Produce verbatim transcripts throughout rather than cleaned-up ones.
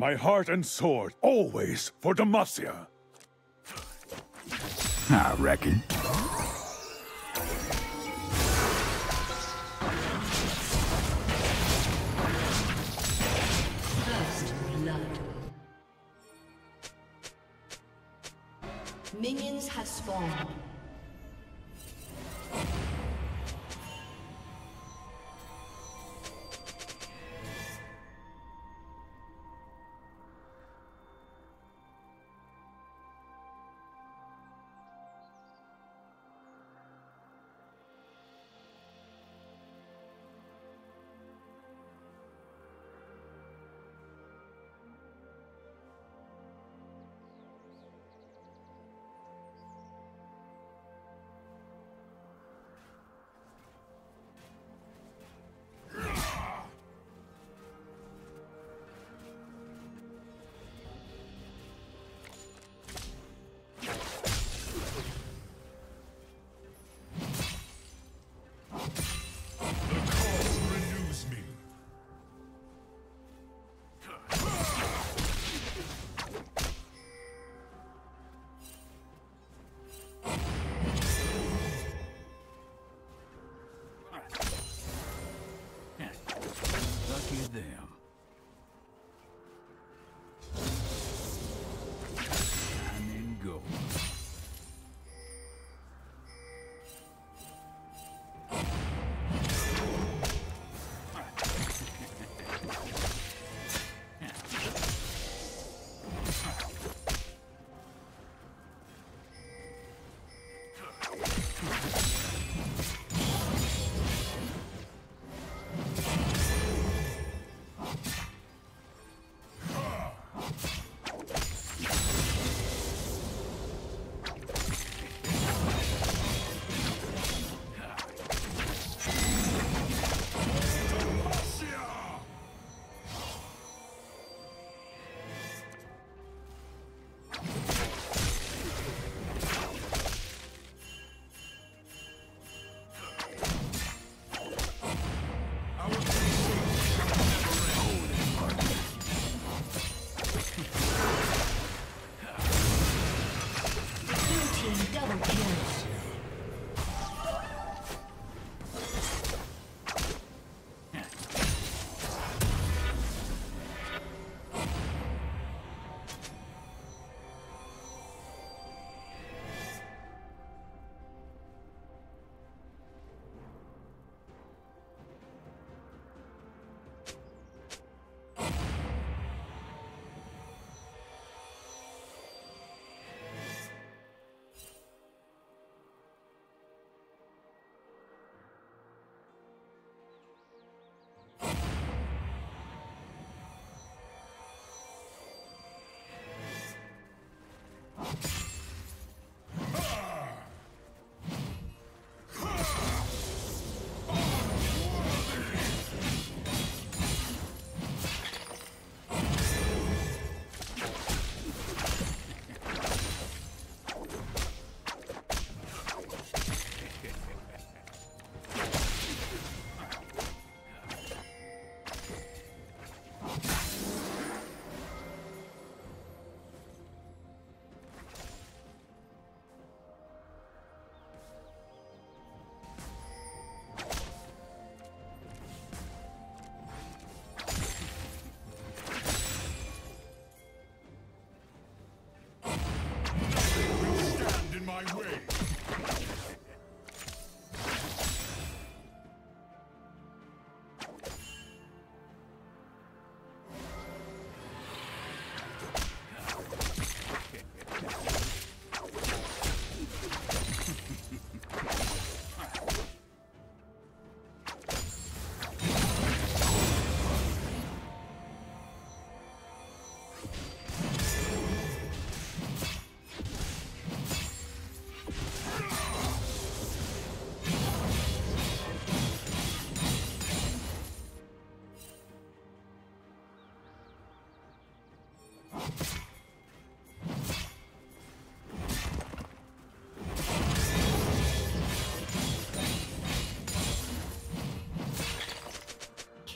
My heart and sword, always for Demacia. I reckon. First blood. Minions have spawned.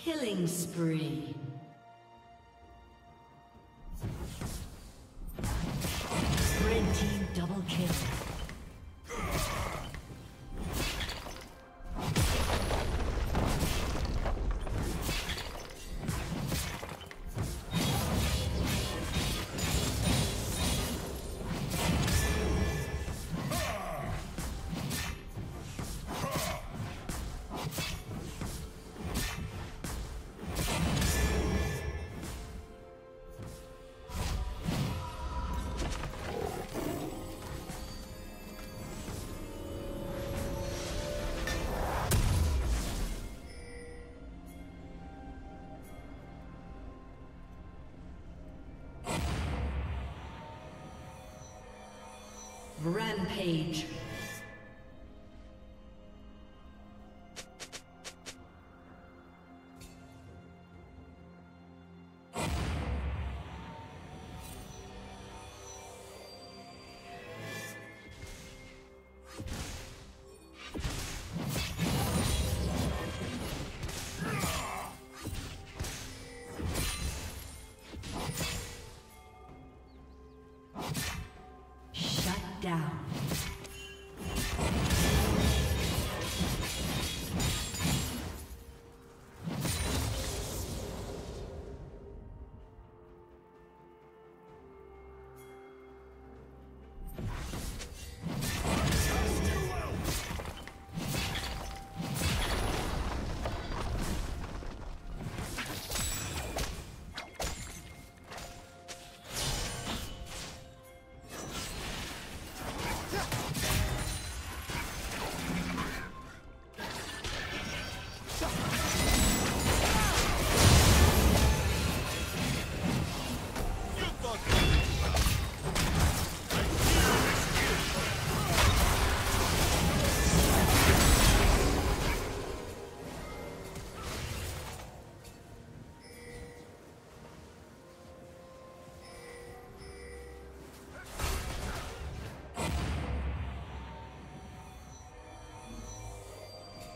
Killing spree. Team double kill. Rampage. Down. Team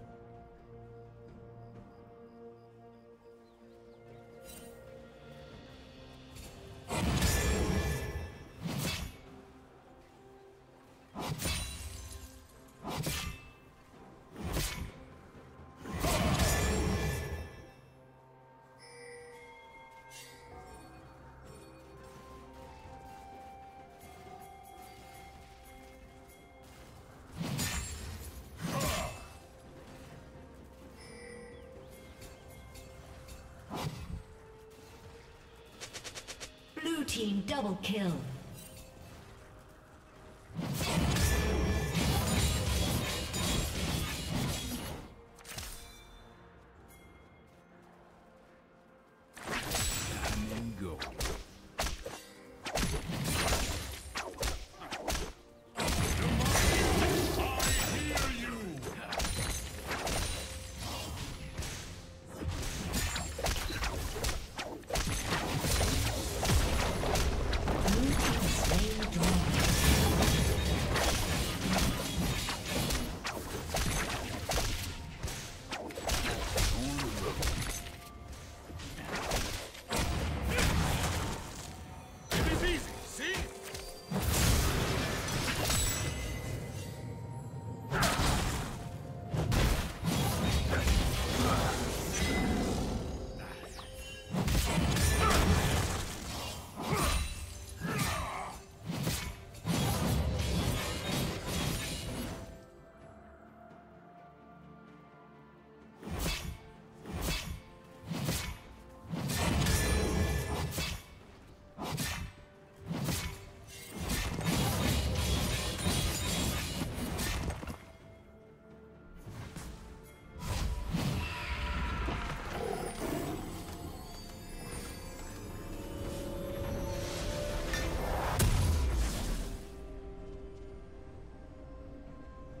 double kill.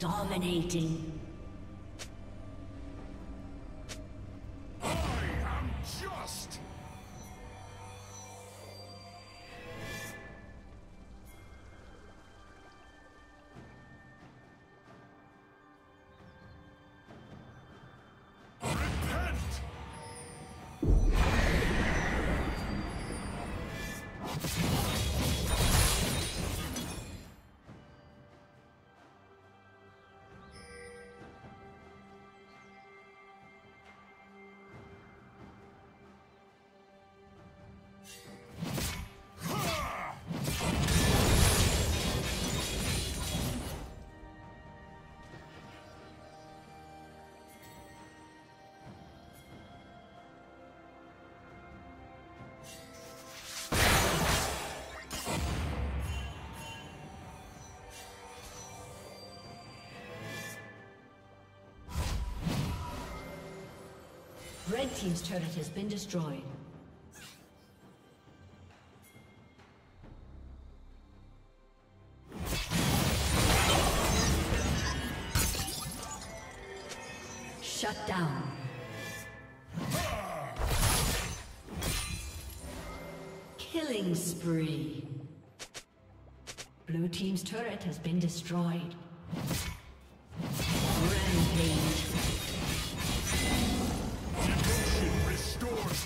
Dominating. Red team's turret has been destroyed. Shut down. Killing spree. Blue team's turret has been destroyed.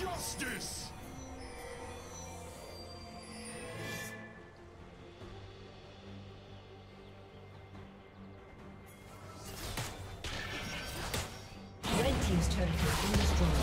Justice! Red team's turret has been destroyed.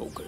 Okay.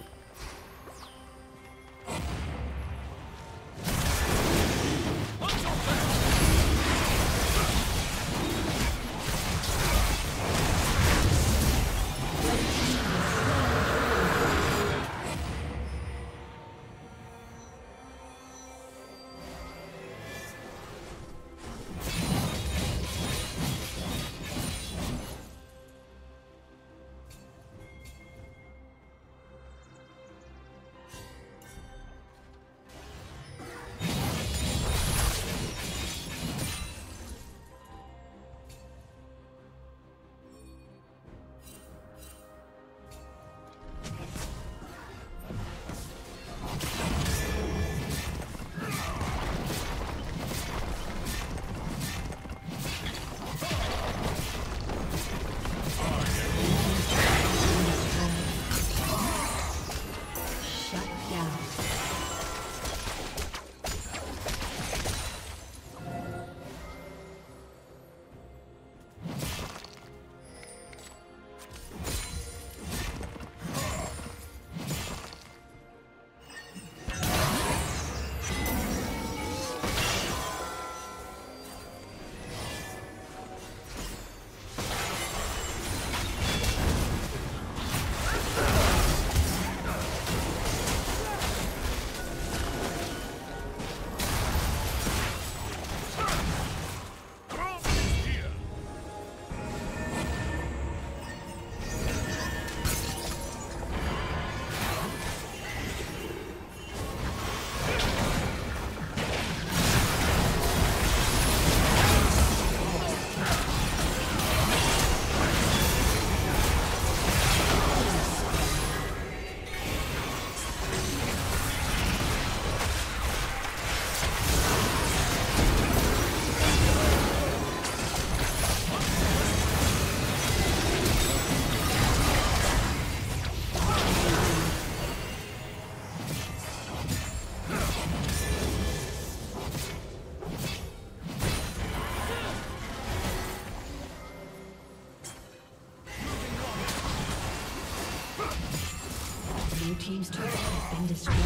team's turret has been destroyed.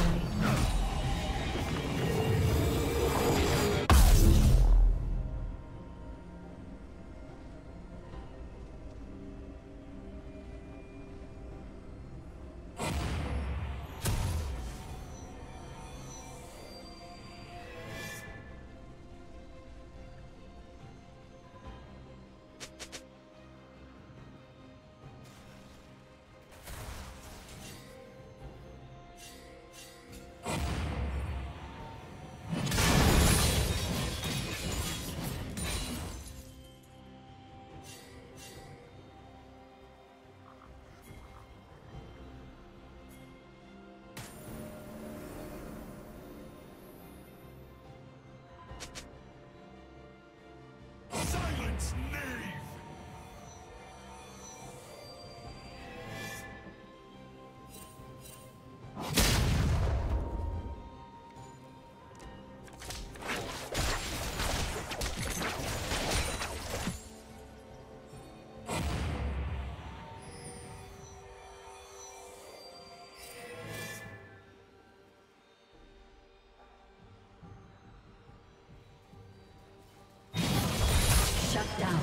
Shut down.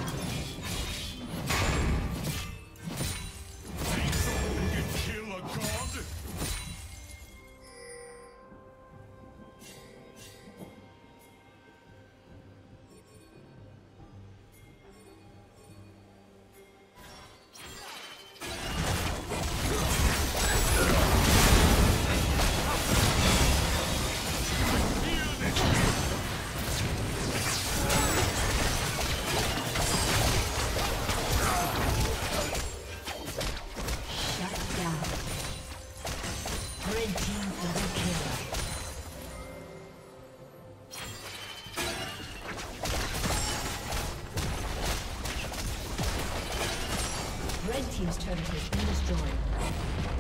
Red team's turret has been destroyed.